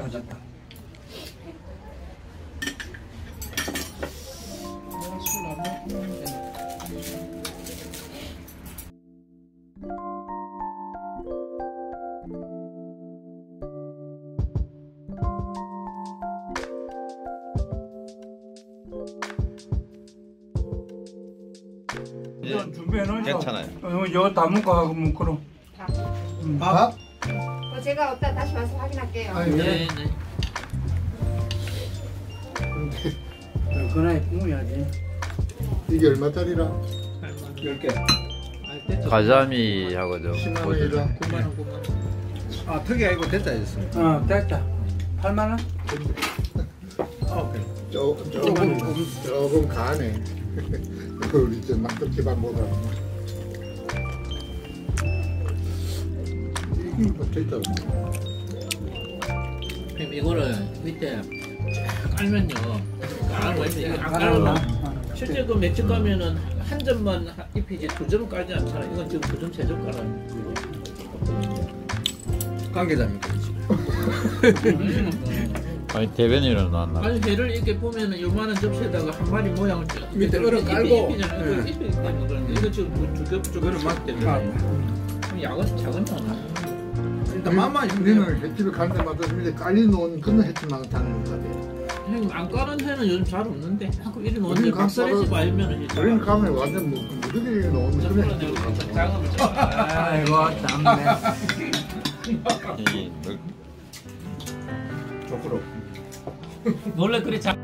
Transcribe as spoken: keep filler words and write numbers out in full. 떨어졌다. 내가 술 안 먹었는데. 괜찮아요. 어, 이거 담을까 하고 뭐 그럼. 밥? 어, 제가 어따 다시 와서 확인할게요. 아, 네, 네. 얼큰하게 꾸며야지. 이게 얼마짜리라? 열 개. 가자미 하고죠. 십만 원이라. 구만 원, 구만 원. 아, 턱이 아니고 됐다 했어. 어, 됐다. 팔만 원? 아, 오케이. 조금, 조금, 조금 가네. 우리 이제 막 그렇게 밥 먹어. 그럼 이거를 밑에 깔면요. 깔고 안 깔고 실제 그 맥주 까면은 한 점만 입히지 두 점은 깔지 않잖아. 이건 지금 두 점 세 점 깔아. 관계자입니다. 아니 대변이라도 안 나. 아니 배를 이렇게 보면은 요만한 접시에다가 한 마리 모양을 밑에 얼음 깔고. 이거 지금 두 겹 두 겹을 맞대. 약은 작은 거나. 일단 맘만 우리는 집에 갈 때마다 이렇게 깔려놓은 그런 햇집만 다니는 것 같아요. 형님 안 까는 해는 요즘 잘 없는데 가끔 이리 놓은데 박살내지 말면은 우리는 가면 완전 뭐 무더기 놓은 그런 햇집을 갖다가 아이고 땀네 조그로 원래 그래 자